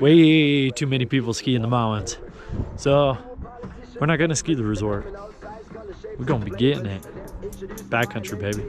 way too many people ski in the mountains. So we're not gonna ski the resort. We're gonna be getting it. Backcountry, baby.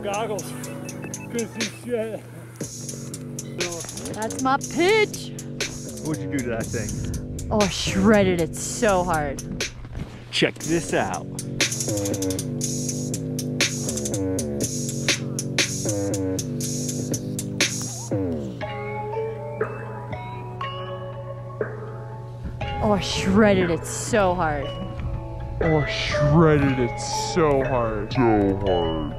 Goggles. Couldn't see shit. So. That's my pitch. What'd you do to that thing? Oh, I shredded it so hard. Check this out. Oh, I shredded it so hard. Oh, I shredded it so hard. So hard.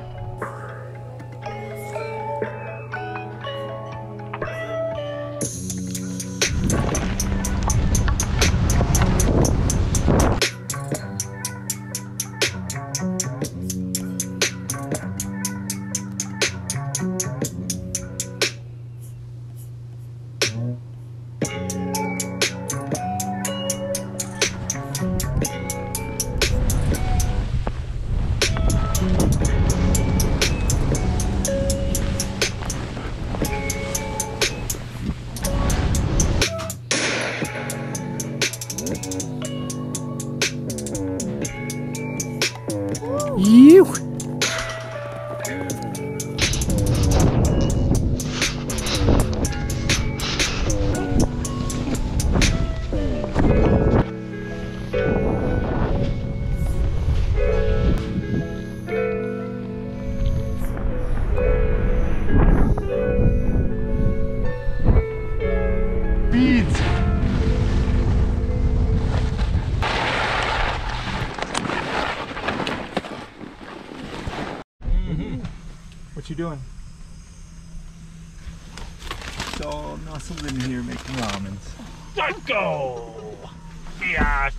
What you doing? So Nassim's in here making ramens. Let's go! Yeah.